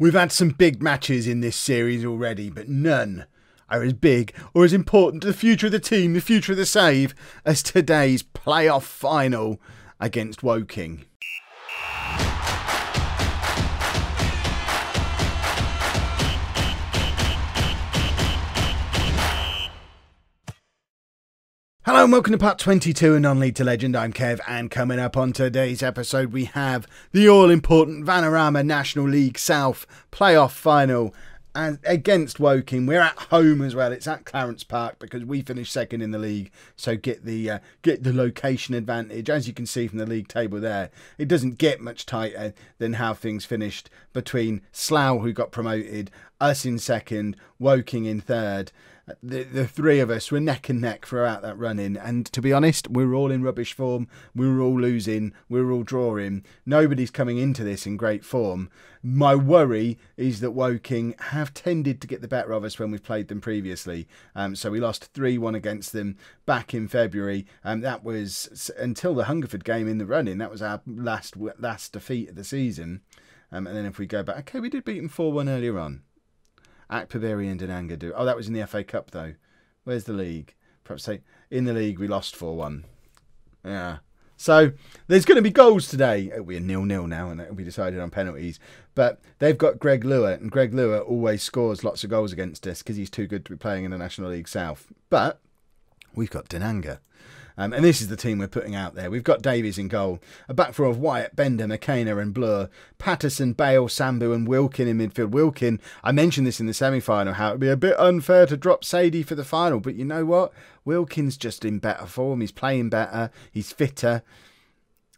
We've had some big matches in this series already, but none are as big or as important to the future of the team, the future of the save, as today's playoff final against Woking. Hello and welcome to part 22 of Non-League to Legend. I'm Kev, and coming up on today's episode we have the all-important Vanarama National League South playoff final against Woking. We're at home as well. It's at Clarence Park because we finished second in the league, so get the location advantage. As you can see from the league table there, it doesn't get much tighter than how things finished between Slough, who got promoted, us in second, Woking in third. The three of us were neck and neck throughout that run-in, and to be honest, we were all in rubbish form. We were all losing. We were all drawing. Nobody's coming into this in great form. My worry is that Woking have tended to get the better of us when we've played them previously. So we lost 3-1 against them back in February, and that was until the Hungerford game in the run-in. That was our last defeat of the season. And then if we go back, okay, we did beat them 4-1 earlier on. Akpabire and Dinanga do. Oh, that was in the FA Cup, though. Where's the league? Perhaps say in the league we lost 4-1. Yeah. So there's going to be goals today. We're 0-0 now, and it'll be decided on penalties. But they've got Greg Luer, and Greg Luer always scores lots of goals against us because he's too good to be playing in the National League South. But we've got Dinanga. And this is the team we're putting out there. We've got Davies in goal, a back four of Wyatt, Bender, McKenna and Bloor, Patterson, Bale, Sambu and Wilkin in midfield. Wilkin, I mentioned this in the semi-final, how it would be a bit unfair to drop Sadie for the final. But you know what? Wilkin's just in better form. He's playing better. He's fitter.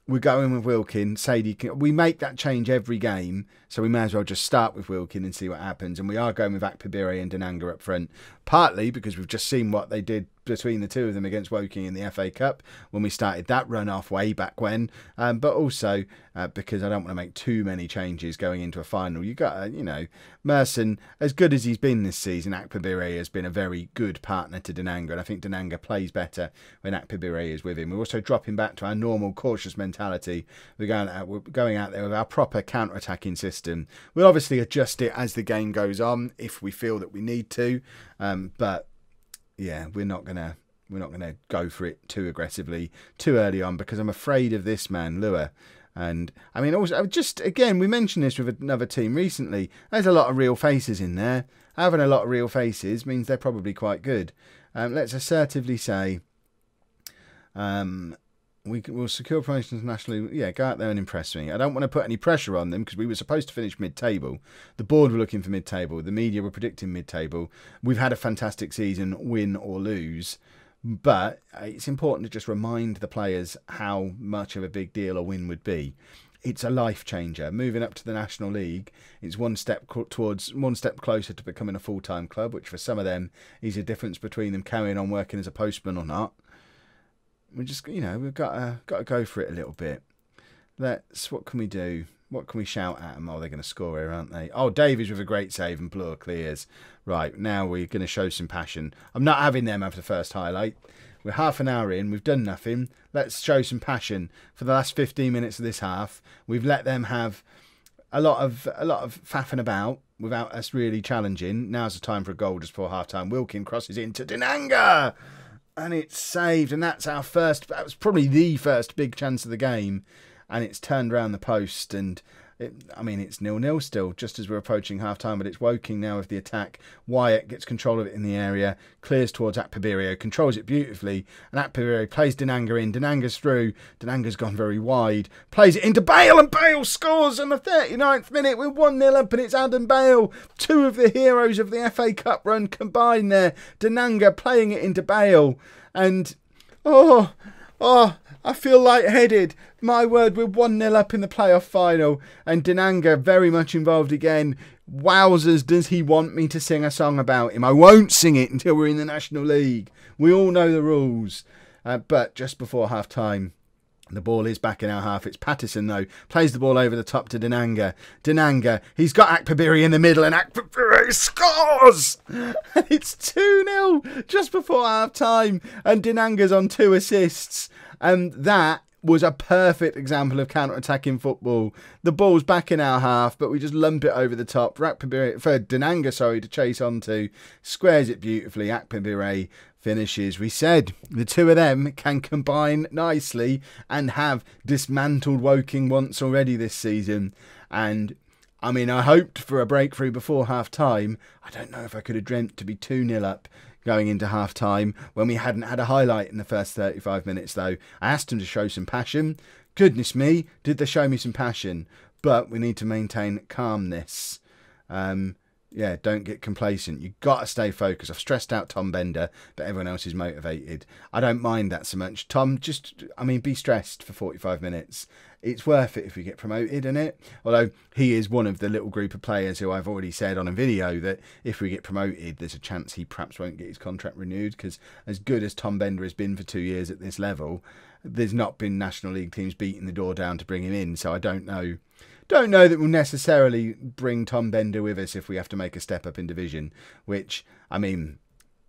We're going with Wilkin. Sadie, we make that change every game, so we may as well just start with Wilkin and see what happens. And we are going with Akpabire and Dinanga up front, partly because we've just seen what they did between the two of them against Woking in the FA Cup when we started that run-off way back when, but also because I don't want to make too many changes going into a final. You got, you know, Merson, as good as he's been this season, Akpabire has been a very good partner to Dinanga, and I think Dinanga plays better when Akpabire is with him. We're also dropping back to our normal cautious mentality. We're going out there with our proper counter-attacking system. We'll obviously adjust it as the game goes on if we feel that we need to, but yeah, we're not gonna go for it too aggressively too early on because I'm afraid of this man Luer. And I mean, also just again, we mentioned this with another team recently. There's a lot of real faces in there. Having a lot of real faces means they're probably quite good. Let's assertively say, we'll secure promotions nationally. Yeah, go out there and impress me. I don't want to put any pressure on them because we were supposed to finish mid-table. The board were looking for mid-table. The media were predicting mid-table. We've had a fantastic season, win or lose. But it's important to just remind the players how much of a big deal a win would be. It's a life changer. Moving up to the National League, it's one step closer to becoming a full-time club, which for some of them is a difference between them carrying on working as a postman or not. We just, you know, we've got to go for it a little bit. Let's, what can we do? What can we shout at them? Oh, they're going to score here, aren't they? Oh, Davies with a great save and Bloor clears. Right, now we're going to show some passion. I'm not having them after the first highlight. We're half an hour in. We've done nothing. Let's show some passion. For the last 15 minutes of this half, we've let them have a lot of faffing about without us really challenging. Now's the time for a goal just before half-time. Wilkin crosses into Dinanga. And it's saved, and that's our first, that was probably the first big chance of the game. And it's turned around the post, and I mean, it's 0-0 still, just as we're approaching half-time, but it's Woking now with the attack. Wyatt gets control of it in the area, clears towards Akpabire, controls it beautifully, and Akpabire plays Dinanga in. Dinanga's through. Dinanga's gone very wide. Plays it into Bale, and Bale scores in the 39th minute. We're 1-0 up, and it's Adam Bale. Two of the heroes of the FA Cup run combined there. Dinanga playing it into Bale, and oh, I feel lightheaded. My word, we're 1-0 up in the playoff final. And Dinanga very much involved again. Wowzers, does he want me to sing a song about him? I won't sing it until we're in the National League. We all know the rules. But just before half-time, the ball is back in our half. It's Patterson, though. Plays the ball over the top to Dinanga. Dinanga, he's got Akpabire in the middle, and Akpabire scores! And it's 2-0 just before half-time. And Dinanga's on 2 assists. And that was a perfect example of counter-attacking football. The ball's back in our half, but we just lump it over the top for Dinanga, sorry, to chase onto. Squares it beautifully. Akpabire finishes. We said the two of them can combine nicely and have dismantled Woking once already this season. And I mean, I hoped for a breakthrough before half-time. I don't know if I could have dreamt to be 2-0 up going into half-time when we hadn't had a highlight in the first 35 minutes, though. I asked them to show some passion. Goodness me, did they show me some passion. But we need to maintain calmness. Yeah, don't get complacent. You've got to stay focused. I've stressed out Tom Bender, but everyone else is motivated. I don't mind that so much. Tom, just, I mean, be stressed for 45 minutes. It's worth it if we get promoted, isn't it? Although he is one of the little group of players who I've already said on a video that if we get promoted, there's a chance he perhaps won't get his contract renewed, because as good as Tom Bender has been for 2 years at this level, there's not been National League teams beating the door down to bring him in. So I don't know that we'll necessarily bring Tom Bender with us if we have to make a step up in division, which, I mean,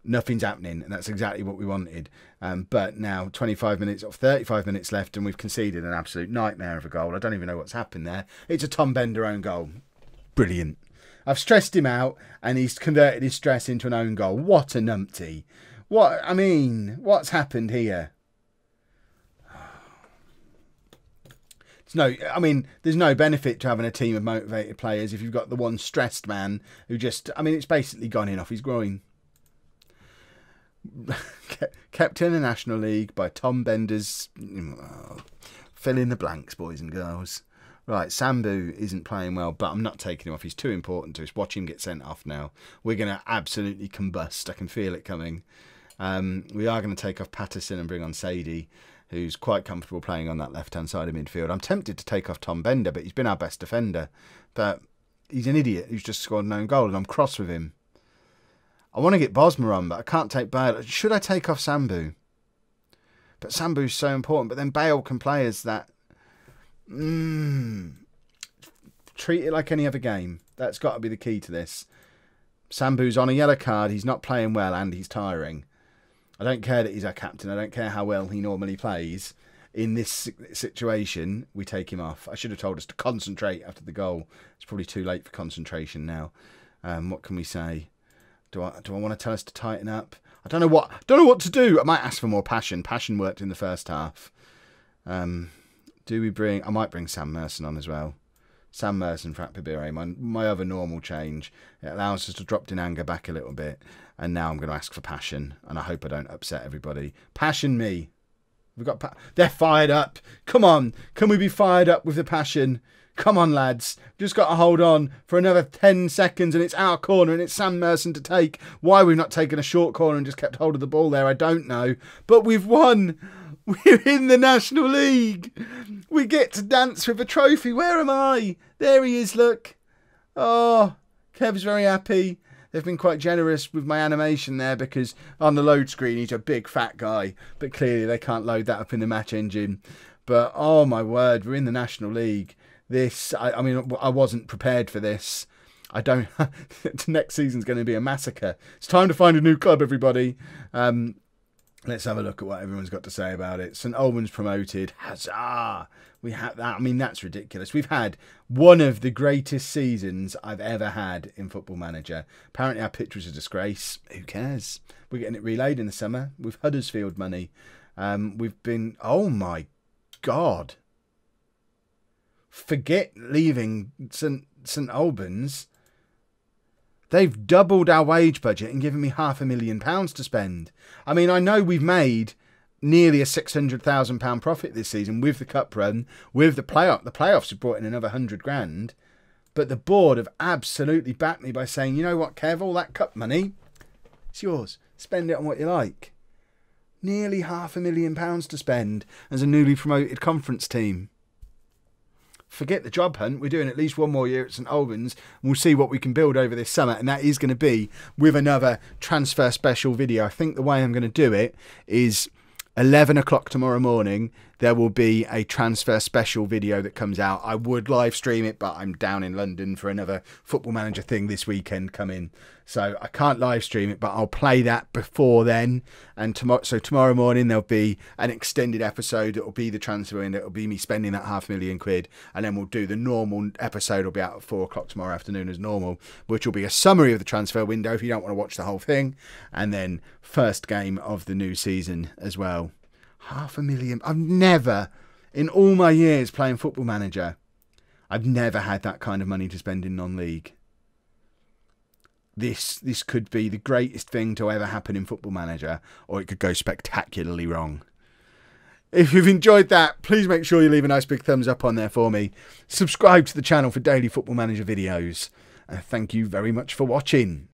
nothing's happening, and that's exactly what we wanted. But now 25 minutes or 35 minutes left, and we've conceded an absolute nightmare of a goal. I don't even know what's happened there. It's a Tom Bender own goal. Brilliant. I've stressed him out, and he's converted his stress into an own goal. What a numpty. What, I mean, what's happened here? No, I mean, there's no benefit to having a team of motivated players if you've got the one stressed man who just, I mean, it's basically gone in off his groin. Kept in the National League by Tom Bender's... Oh, fill in the blanks, boys and girls. Right, Sambu isn't playing well, but I'm not taking him off. He's too important to us. Watch him get sent off now. We're going to absolutely combust. I can feel it coming. We are going to take off Patterson and bring on Sadie, who's quite comfortable playing on that left-hand side of midfield. I'm tempted to take off Tom Bender, but he's been our best defender. But he's an idiot who's just scored an own goal, and I'm cross with him. I want to get Bosmer on, but I can't take Bale. Should I take off Sambu? But Sambu's so important. But then Bale can play as that. Treat it like any other game. That's got to be the key to this. Sambu's on a yellow card. He's not playing well, and he's tiring. I don't care that he's our captain. I don't care how well he normally plays. In this situation, we take him off. I should have told us to concentrate after the goal. It's probably too late for concentration now. What can we say? Do I want to tell us to tighten up? I don't know what to do. I might ask for more passion. Passion worked in the first half. I might bring Sam Merson on as well. Sam Merson for Akpabire, my other normal change. It allows us to drop Dinanga back a little bit. And now I'm going to ask for passion. And I hope I don't upset everybody. Passion me. We've got they're fired up. Come on. Can we be fired up with the passion? Come on, lads. Just got to hold on for another 10 seconds. And it's our corner. And it's Sam Merson to take. Why we've not taken a short corner and just kept hold of the ball there, I don't know. But we've won. We're in the National League. We get to dance with a trophy. Where am I? There he is, look. Oh, Kev's very happy. They've been quite generous with my animation there because on the load screen, he's a big fat guy. But clearly they can't load that up in the match engine. But, oh, my word, we're in the National League. This, I mean, I wasn't prepared for this. I don't... Next season's going to be a massacre. It's time to find a new club, everybody. Let's have a look at what everyone's got to say about it. St. Albans promoted. Huzzah! We have that. I mean, that's ridiculous. We've had one of the greatest seasons I've ever had in Football Manager. Apparently, our pitch was a disgrace. Who cares? We're getting it relayed in the summer with Huddersfield money. We've been... Oh, my God. Forget leaving St. Albans. They've doubled our wage budget and given me £500,000 to spend. I mean, I know we've made nearly a £600,000 profit this season with the cup run, with the playoff. The playoffs have brought in another £100,000. But the board have absolutely backed me by saying, you know what, Kev, all that cup money, it's yours. Spend it on what you like. Nearly £500,000 to spend as a newly promoted conference team. Forget the job hunt. We're doing at least one more year at St Albans, and we'll see what we can build over this summer. And that is going to be with another transfer special video. I think the way I'm going to do it is 11 o'clock tomorrow morning. there will be a transfer special video that comes out. I would live stream it, but I'm down in London for another Football Manager thing this weekend coming. So I can't live stream it, but I'll play that before then. And tomorrow, so tomorrow morning, there'll be an extended episode. It'll be the transfer and it'll be me spending that £500,000. And then we'll do the normal episode. Will be out at 4 o'clock tomorrow afternoon as normal, which will be a summary of the transfer window if you don't want to watch the whole thing. And then first game of the new season as well. £500,000. I've never, in all my years playing Football Manager, I've never had that kind of money to spend in non-league. This could be the greatest thing to ever happen in Football Manager, or it could go spectacularly wrong. If you've enjoyed that, please make sure you leave a nice big thumbs up on there for me. Subscribe to the channel for daily Football Manager videos. And thank you very much for watching.